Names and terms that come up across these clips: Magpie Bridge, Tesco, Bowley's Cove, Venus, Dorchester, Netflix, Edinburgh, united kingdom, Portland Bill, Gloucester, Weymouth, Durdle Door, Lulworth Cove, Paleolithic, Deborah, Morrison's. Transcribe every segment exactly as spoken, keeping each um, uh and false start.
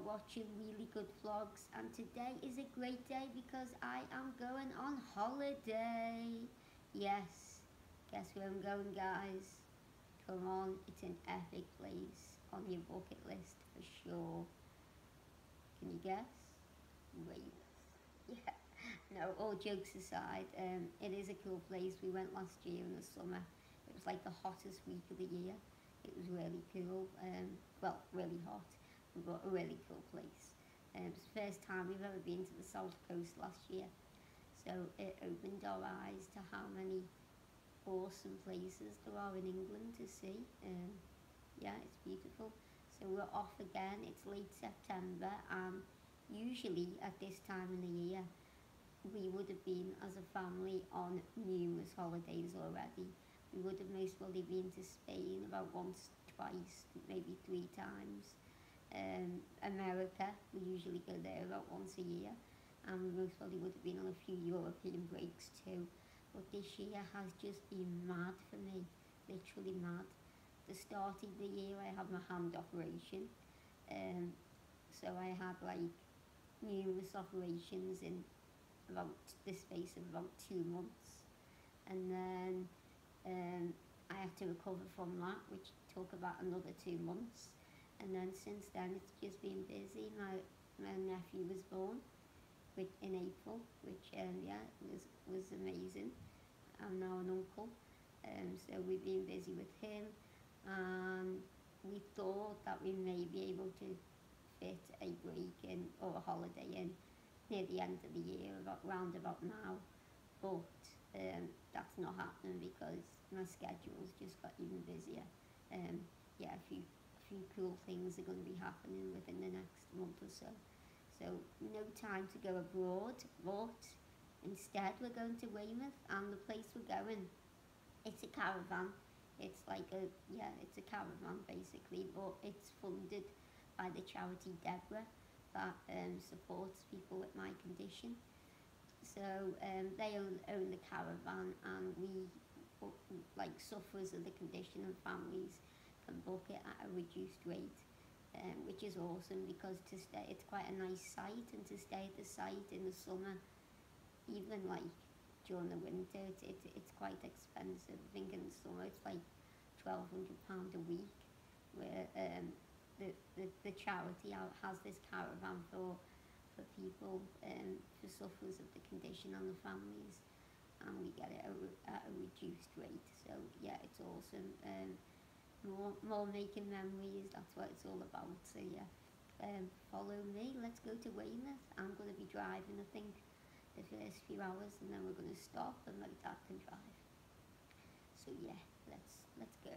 are watching really good vlogs, and today is a great day because I am going on holiday. Yes, guess where I'm going, guys. Come on, it's an epic place on your bucket list for sure. Can you guess? Weymouth. Yeah, no, all jokes aside, um, it is a cool place. We went last year in the summer. It was like the hottest week of the year. It was really cool, um, well, really hot, but a really cool place. Um, it was the first time we've ever been to the South Coast last year, so it opened our eyes to how many awesome places there are in England to see. Um, yeah, it's beautiful. So we're off again. It's late September, and usually at this time of the year, we would have been as a family on numerous holidays already. We would have most probably been to Spain about once, twice, maybe three times. Um, America, we usually go there about once a year, and we most probably would have been on a few European breaks too. But this year has just been mad for me, literally mad. The start of the year I had my hand operation, um, so I had like numerous operations in about the space of about two months, and then Um, I had to recover from that, which took about another two months, and then since then it's just been busy. My my nephew was born, which in April, which um, yeah was was amazing. I'm now an uncle, um, so we've been busy with him, and we thought that we may be able to fit a break in or a holiday in near the end of the year, about round about now, but. Um, that's not happening because my schedule's just got even busier. Um, yeah, a few, a few cool things are going to be happening within the next month or so. So no time to go abroad, but instead we're going to Weymouth, and the place we're going, it's a caravan. It's like a, yeah, it's a caravan basically, but it's funded by the charity Deborah that um, supports people with my condition. So um, they own, own the caravan, and we, like sufferers of the condition and families, can book it at a reduced rate, um, which is awesome because to stay, it's quite a nice site, and to stay at the site in the summer, even like during the winter, it's, it's, it's quite expensive. I think in the summer it's like twelve hundred pounds a week, where um, the, the, the charity has this caravan for people, um, for sufferers of the condition and the families, and we get it at a reduced rate, so yeah, it's awesome. Um, more, more making memories, that's what it's all about, so yeah, um, follow me, let's go to Weymouth. I'm going to be driving, I think, the first few hours, and then we're going to stop and my dad can drive, so yeah, let's, let's go.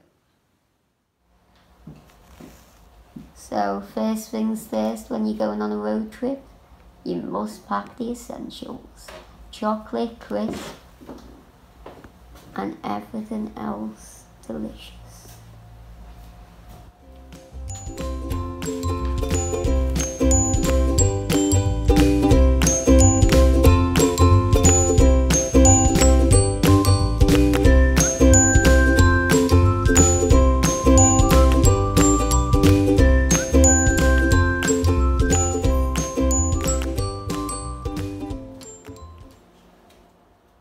So first things first, when you're going on a road trip, you must pack the essentials, chocolate crisp and everything else delicious.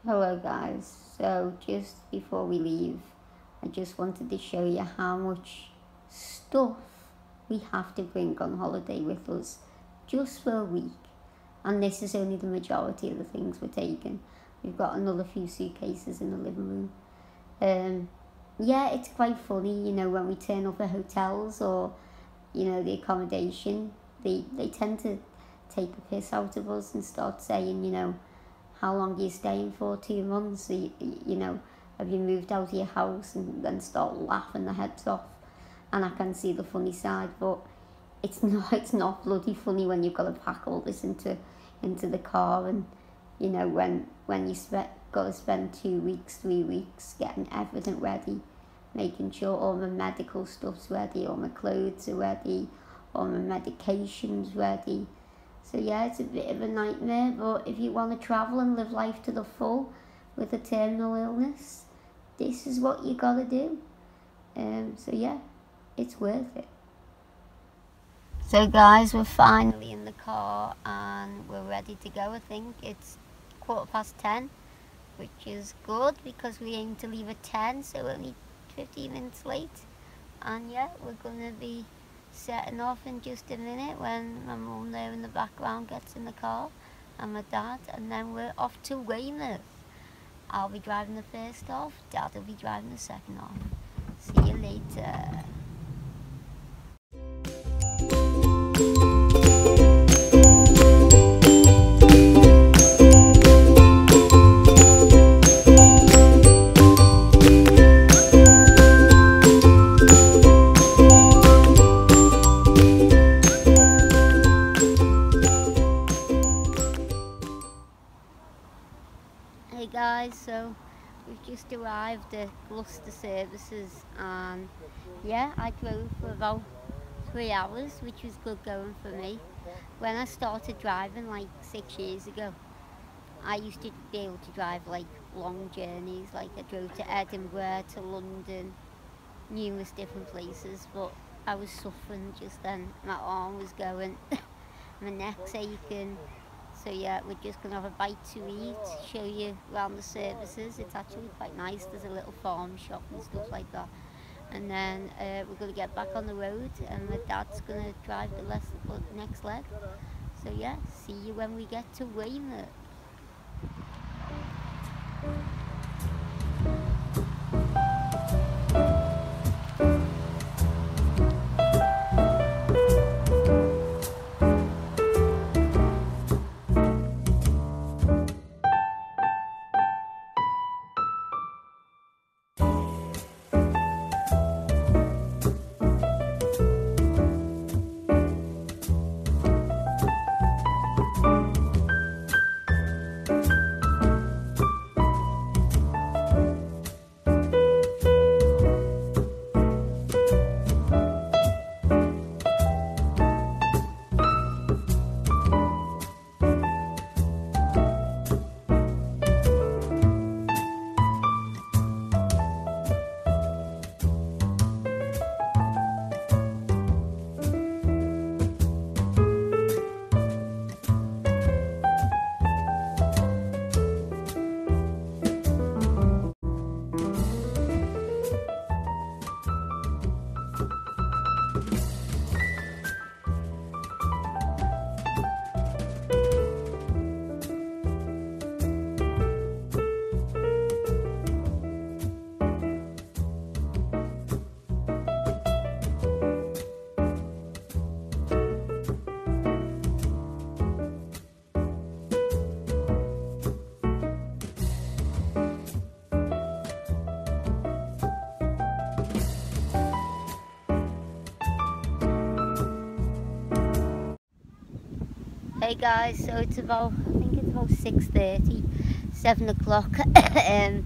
Hello guys, so just before we leave, I just wanted to show you how much stuff we have to bring on holiday with us just for a week. And this is only the majority of the things we're taking. We've got another few suitcases in the living room. Um, yeah, it's quite funny, you know, when we turn up at hotels or, you know, the accommodation, they, they tend to take the piss out of us and start saying, you know, how long are you staying for? Two months? You, you know, have you moved out of your house? And then start laughing their heads off. And I can see the funny side, but it's not, it's not bloody funny when you've got to pack all this into into the car, and you know, when when you got to spend two weeks, three weeks getting everything ready, making sure all my medical stuff's ready, all my clothes are ready, all my medication's ready. So yeah, it's a bit of a nightmare, but if you want to travel and live life to the full with a terminal illness, this is what you gotta do. Um, so yeah, it's worth it. So guys, we're finally in the car and we're ready to go. I think it's quarter past ten, which is good because we aim to leave at ten, so we're only fifteen minutes late. And yeah, we're going to be setting off in just a minute when my mum there in the background gets in the car and my dad, and then we're off to Weymouth. I'll be driving the first off, Dad will be driving the second off. See you later. Guys, so we've just arrived at Gloucester Services, and yeah, I drove for about three hours, which was good going for me. When I started driving like six years ago, I used to be able to drive like long journeys, like I drove to Edinburgh, to London, numerous different places, but I was suffering just then. My arm was going, my neck's aching. So yeah, we're just going to have a bite to eat, show you around the services. It's actually quite nice, there's a little farm shop and stuff like that. And then uh, we're going to get back on the road and my dad's going to drive the less, next leg. So yeah, see you when we get to Weymouth. Hey guys, so it's about, I think it's about six thirty, seven o'clock. um,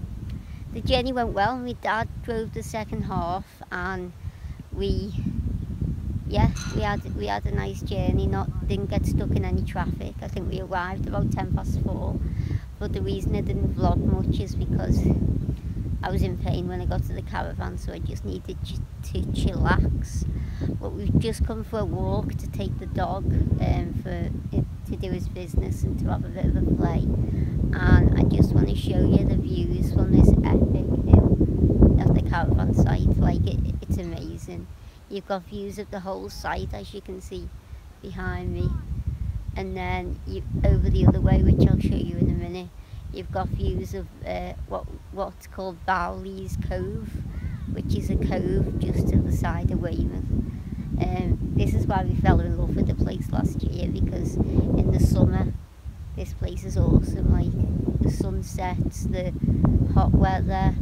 the journey went well. My dad drove the second half and we, yeah, we had we had a nice journey, not didn't get stuck in any traffic. I think we arrived about ten past four, but the reason I didn't vlog much is because I was in pain when I got to the caravan, so I just needed ch to chillax. But we've just come for a walk to take the dog um, for it to do his business and to have a bit of a play. And I just want to show you the views from this epic hill at the caravan site. Like it, it's amazing. You've got views of the whole site, as you can see behind me. And then you, over the other way, which I'll show you in a minute, you've got views of uh, what what's called Bowley's Cove, which is a cove just to the side of Weymouth. Um, this is why we fell in love with the place last year, because in the summer this place is awesome, like the sunsets, the hot weather,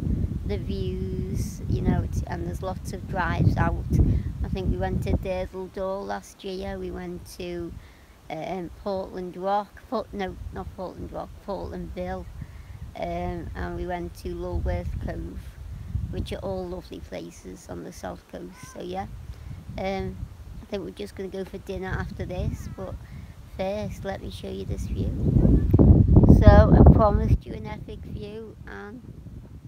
the views, you know, it's, and there's lots of drives out. I think we went to Durdle Door last year, we went to um, Portland Rock, Port, no not Portland Rock, Portland Bill, um, and we went to Lulworth Cove, which are all lovely places on the south coast. So yeah, um, I think we're just going to go for dinner after this, but first let me show you this view. So I promised you an epic view, and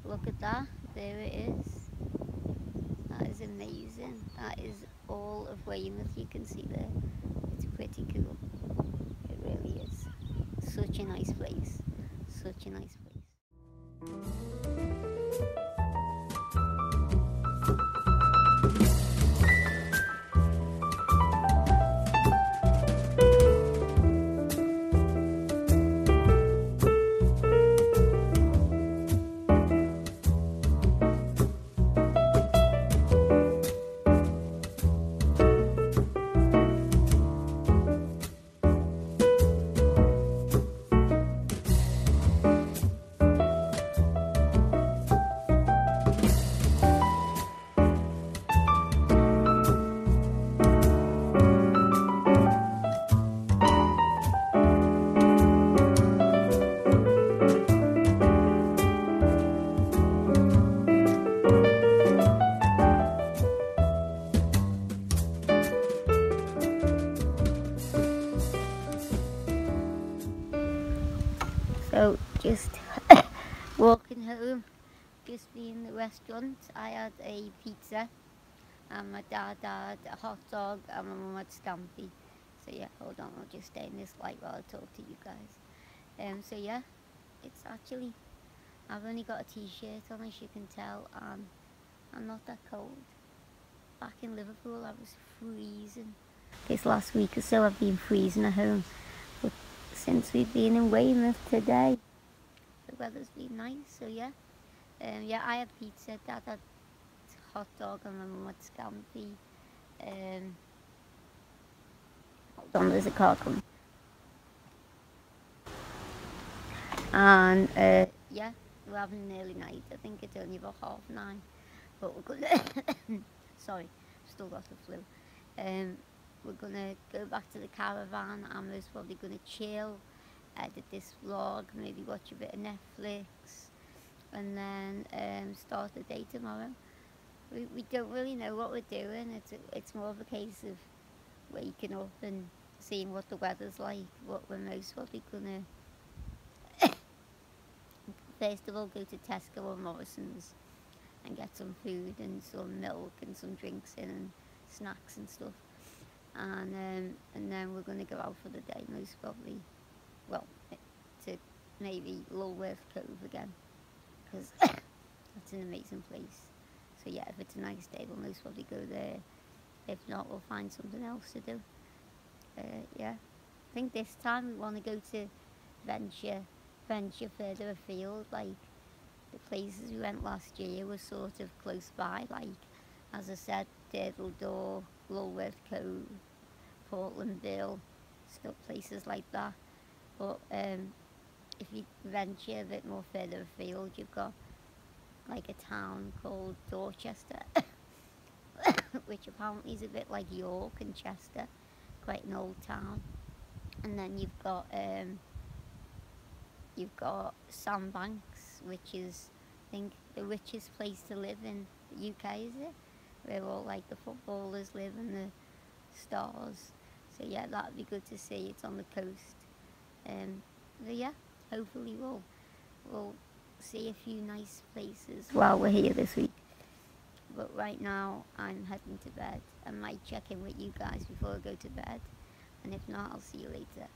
look at that, there it is. That is amazing. That is all of Weymouth you can see there. It's pretty cool. It really is. Such a nice place. Such a nice place. So just walking home, just being in the restaurant, I had a pizza and my dad had a hot dog and my mum had scampi. So yeah, hold on, I'll just stay in this light while I talk to you guys. Um, so yeah, it's actually, I've only got a t-shirt on, as you can tell, and I'm not that cold. Back in Liverpool I was freezing. This last week or so I've been freezing at home. But since we've been in Weymouth today, the weather's been nice, so yeah. Um, yeah, I had pizza, Dad had hot dog and my mum had scampi. Um, hold on, there's a car coming. And uh, yeah, we're having an early night. I think it's only about half nine, but we're gonna, sorry, still got the flu. Um, We're gonna go back to the caravan. I'm most probably gonna chill, edit this vlog, maybe watch a bit of Netflix, and then um, start the day tomorrow. We, we don't really know what we're doing. It's a, it's more of a case of waking up and seeing what the weather's like. What we're most probably gonna first of all go to Tesco or Morrison's and get some food and some milk and some drinks in and snacks and stuff. And, um, and then we're going to go out for the day, most probably, well, to maybe Lulworth Cove again, because that's an amazing place. So yeah, if it's a nice day, we'll most probably go there. If not, we'll find something else to do. Uh, yeah, I think this time we want to go to venture, venture further afield. Like, the places we went last year were sort of close by, like, as I said, Durdle Door, Lulworth Cove, Portland Bill, still places like that. But um, if you venture a bit more further afield, you've got like a town called Dorchester, which apparently is a bit like York and Chester, quite an old town. And then you've got um, you've got Sandbanks, which is, I think, the richest place to live in the U K, is it? Where all like the footballers live and the stars. So yeah, that'd be good to see. It's on the coast. Um, but yeah, hopefully we'll we'll see a few nice places while we're here this week. But right now I'm heading to bed. I might check in with you guys before I go to bed, and if not, I'll see you later.